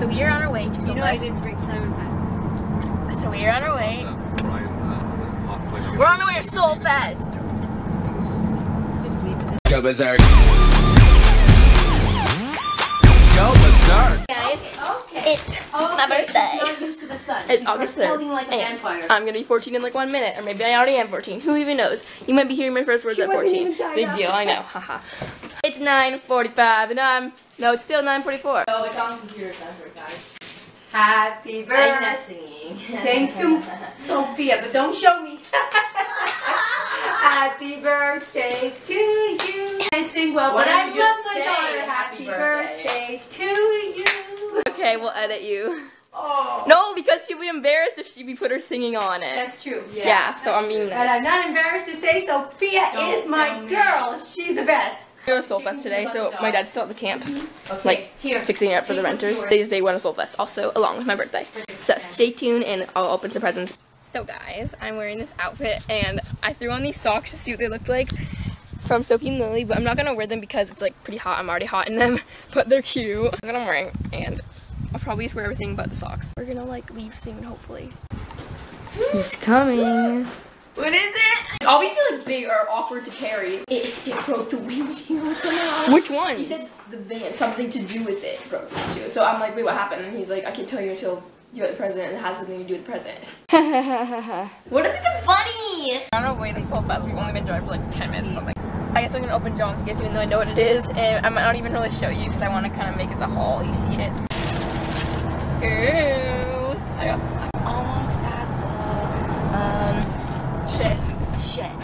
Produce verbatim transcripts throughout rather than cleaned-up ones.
So we are on our way to SoulFest. You know I didn't bring Simon back. So we are on our way. We're on our way to SoulFest. Just leave it. Go berserk. Go berserk. Guys, okay. It's okay. My birthday. It's, to the sun. It's August third. Like I'm gonna be fourteen in like one minute, or maybe I already am fourteen. Who even knows? You might be hearing my first words she at fourteen. Big off. Deal, I know. Haha. It's nine forty-five, and I'm no, it's still nine forty-four. Oh, it's on computer nine forty-five. Happy birthday! I'm not singing. Thank you, Sophia, but don't show me. Happy birthday to you. And sing well. But I love my daughter. Happy birthday to you. Okay, we'll edit you. Oh. No, because she'd be embarrassed if she put her singing on it. That's true. Yeah, yeah so I mean. And I'm not embarrassed to say Sophia no, is my no, girl. No. She's the best. We go to SoulFest today, so my dad's still at the camp, okay. like Here. fixing it up for the renters. Today's day one of SoulFest, also along with my birthday. So stay tuned and I'll open some presents. So guys, I'm wearing this outfit and I threw on these socks to see what they looked like from Sophie and Lily, but I'm not gonna wear them because it's like pretty hot. I'm already hot in them, but they're cute. That's what I'm wearing, and I'll probably just wear everything but the socks. We're gonna like leave soon, hopefully. He's coming. What is it? It's always like big or awkward to carry. It, it broke the windshield somehow. Which one? He said the van. Something to do with it broke the windshield. So I'm like, wait, what happened? And he's like, I can't tell you until you're the president and it has something to do with the president. What if it's funny? I don't know, wait, it's so fast. We've only been doing it for like ten minutes or something. I guess I'm gonna open John's gift even though I know what it is. And I'm not even really show you because I want to kind of make it the haul. You see it. Ooh. I got I'm almost at the... Um... Shed. Shed.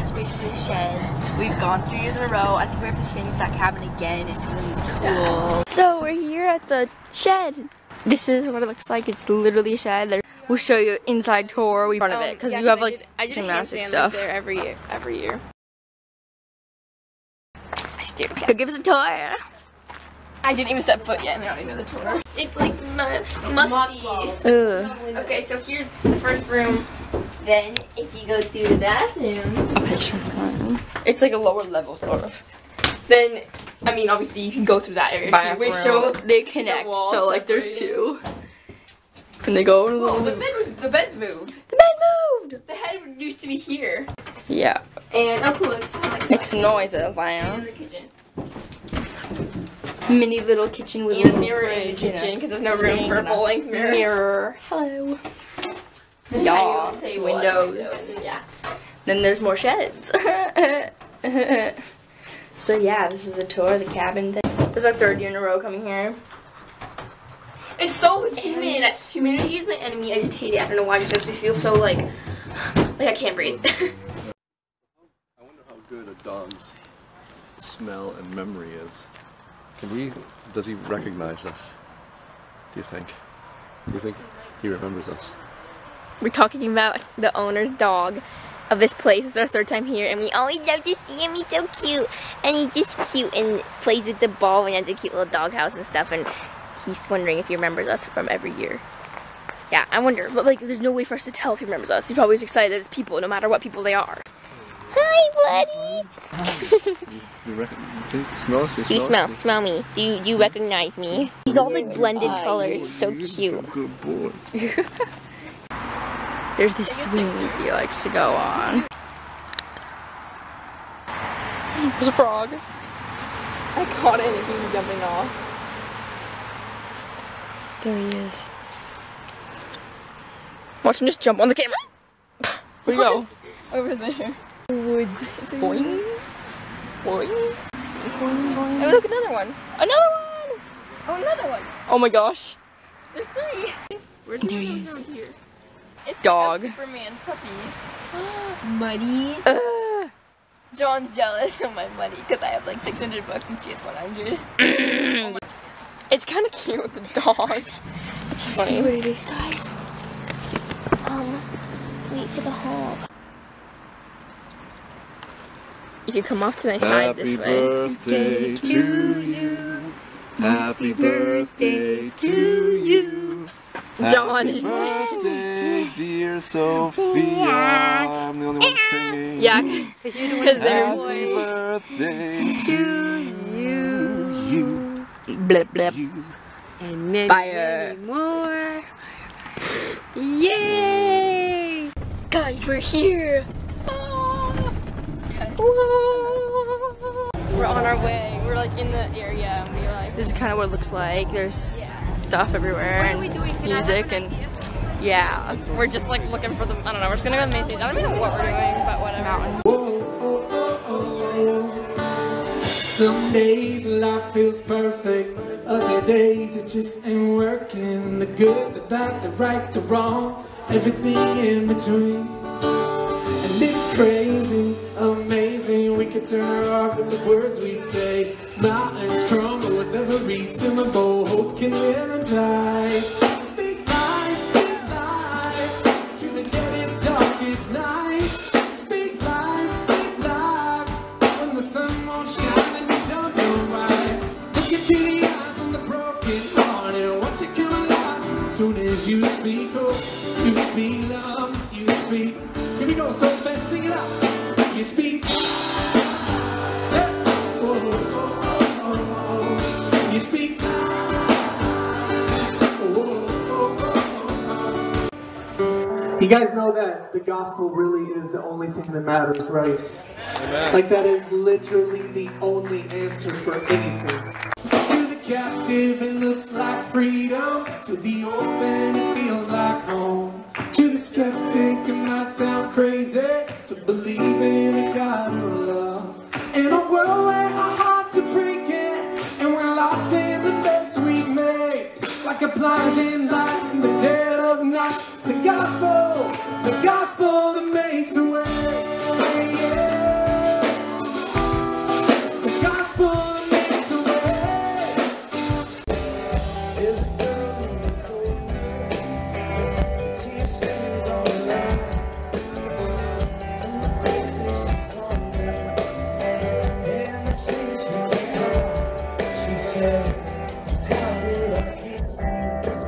It's basically a shed. We've gone three years in a row. I think we have the same exact cabin again. It's gonna be cool. So we're here at the shed. This is what it looks like. It's literally a shed. There, we'll show you inside tour. We run um, of it because yeah, you have I like did, I did gymnastic stuff like there every year. Every year. I should do it. Go give us a tour. I didn't even step foot yet and I already know the tour. It's like musty. Ugh. Okay, so here's the first room. Then, if you go through the bathroom, a picture it's like a lower level, sort of. Then, I mean, obviously, you can go through that area too, which show they connect, the so like separated. There's two. And they go. Whoa, the bed was, the bed's moved. The bed moved! The head used to be here. Yeah. And, oh, cool, it's like makes noises, Lion. In the kitchen. Mini little kitchen with and a mirror in the kitchen, because there's no room for a full length mirror. Mirror. Hello. Y'all, windows. windows. Yeah. Then there's more sheds. So yeah, this is the tour of the cabin thing. This is our third year in a row coming here. It's so humid. Humidity is my enemy. I just hate it. I don't know why. It just makes me feel so like, like I can't breathe. I wonder how good a dog's smell and memory is. Can he? Does he recognize us? Do you think? Do you think he remembers us? We're talking about the owner's dog of this place. It's our third time here, and we always love to see him. He's so cute, and he's just cute and plays with the ball and has a cute little doghouse and stuff. And he's wondering if he remembers us from every year. Yeah, I wonder, but like, there's no way for us to tell if he remembers us. He's probably as excited as people, no matter what people they are. Hi, buddy. Hi. You, you, you smell us? You smell, you smell, us? smell me. Do you, do you recognize me? He's all like blended oh, colors. He's so cute. Good boy. There's this swing he likes to go on. There's a frog. I caught it and he was jumping off. There he is. Watch him just jump on the camera. We go. Over there. Woods. Boing. Boing. Boing. Boing. Oh, look, another one. Another one. Oh, another one. Oh my gosh. There's three. Where's there he is. Here? It's dog. Like a Superman puppy. Muddy. Uh, John's jealous of my money because I have like six hundred bucks and she has one hundred. It's kind of cute with the dog. It's funny. See what it is, guys. Um, wait for the haul. You can come off to my side this way. Happy birthday to you. Happy birthday to you. John is dear Sophia, I'm the only one singing. Yeah, because you're doing it. Happy birthday to you. Blip blip. and many, fire. many more. Fire, fire. Yay! Guys, we're here. Ah. We're on our way. We're like in the area, and we like. This is kind of what it looks like. There's yeah. stuff everywhere and music an and. Idea? Yeah, we're just like looking for the. I don't know. We're just gonna go to the main stage. I don't even know what we're doing, but whatever. Mountain. Oh, oh, oh, oh. Some days life feels perfect. Other days it just ain't working. The good, the bad, the right, the wrong, everything in between. And it's crazy, amazing. We could turn our heart with the words we say. Mountains crumble with every syllable. Hope can live and die. You guys know that the gospel really is the only thing that matters, right? Amen. Like that is literally the only answer for anything. To the captive it looks like freedom. To the orphan it feels like home. To the skeptic it might sound crazy. To believe in a God who loves. In a world where our hearts are breaking and we're lost in the best we've made. Like a blinding light in the dead of night. It's the gospel. The gospel that makes a way, yeah. It's the gospel that makes a way. There's a girl in the corner. See if she's on the line. And the places she's gone and the things she did. She says, how did I get you?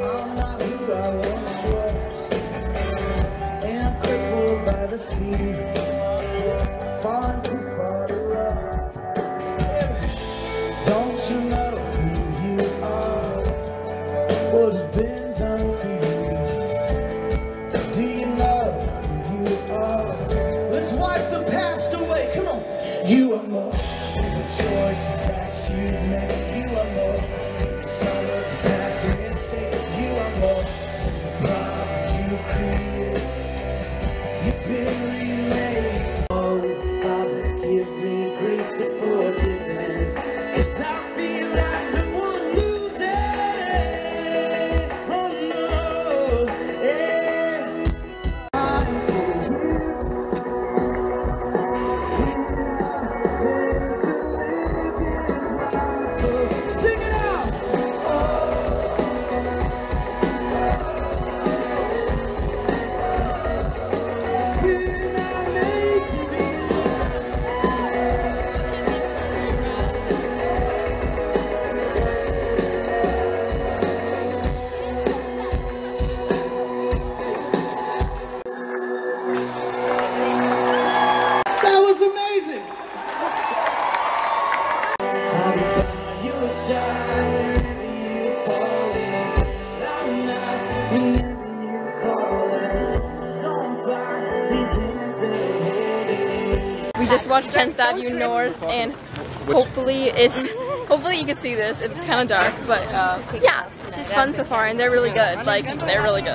I'm not who I once was. The feet, falling too far to run. Don't you know who you are? What has been done for you? Do you know who you are? Let's wipe the past away. Come on. You are more than the choices that you made. You are more than the sum of the past mistakes. You are more than the problem you created. We just watched tenth Avenue North, and hopefully it's hopefully you can see this. It's kind of dark, but uh, yeah, it's just fun so far, and they're really good. Like they're really good,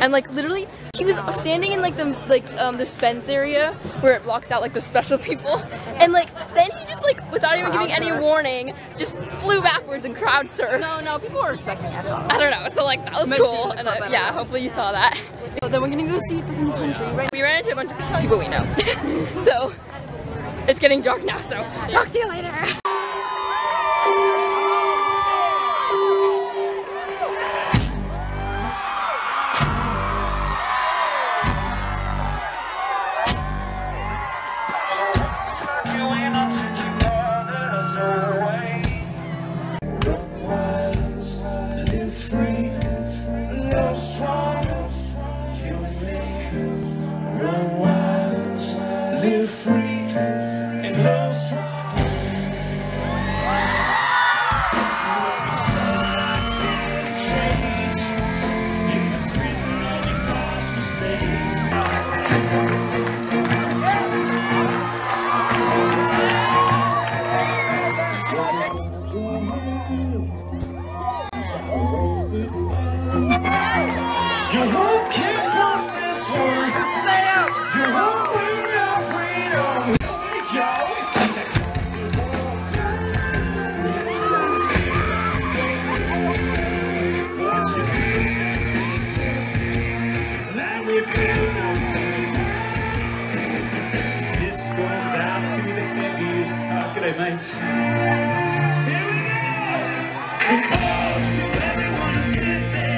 and like literally, he was standing in like the like um, this fence area where it blocks out like the special people, and like then he just like without even giving any warning, just flew backwards and crowd surfed. No, no, people were expecting us. I don't know. So like that was cool, and uh, yeah, hopefully you saw that. So then we're gonna go see For King and Country. Right? We ran into a bunch of people we know, so it's getting dark now. So talk to you later. Live free and love strong. Your hope can't cross this one. Your hope will your freedom. We'll make you always take that cross the road. Let me feel those things. This goes out to the heaviest. Oh, g'day, mates. Here we go. And oh, to everyone who said that.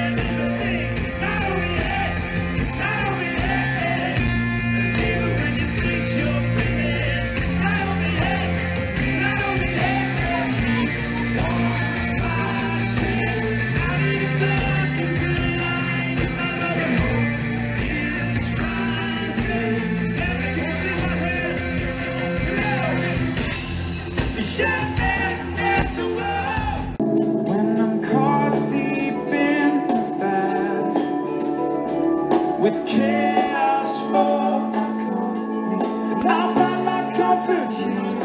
With chaos for my company, I'll find my comfort here,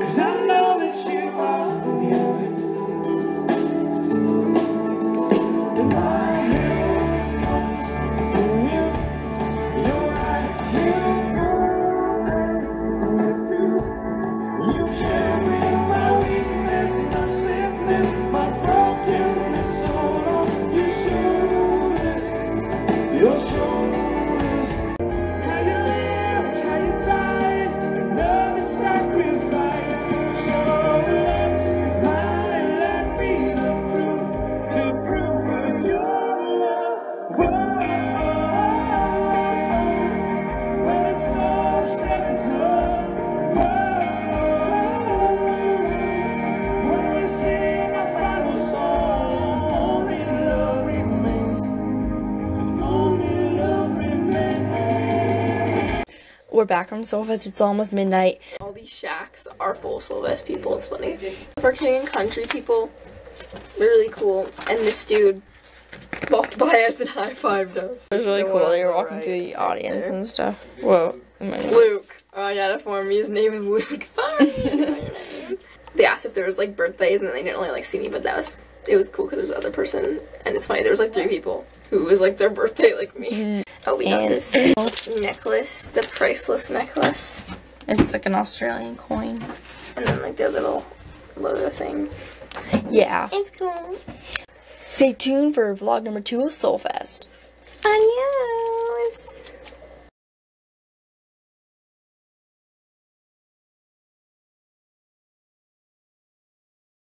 'cause I know that you are near. My help comes from you. You're right here through. You carry my weakness, my sickness, my We're back from SoulFest. It's almost midnight. All these shacks are full of SoulFest people. It's funny. For King and Country people, really cool. And this dude walked by us and high-fived us. It was really cool. They were walking through the audience and stuff. Whoa. Luke. Oh, I gotta form me. His name is Luke. Sorry. They asked if there was like birthdays, and then they didn't really like see me, but that was it was cool because there was another person. And it's funny. There was like three people who was like their birthday like me. Mm. Oh, we got this necklace, the priceless necklace. It's like an Australian coin. And then like their little logo thing. Yeah. It's cool. Stay tuned for vlog number two of SoulFest. Adios.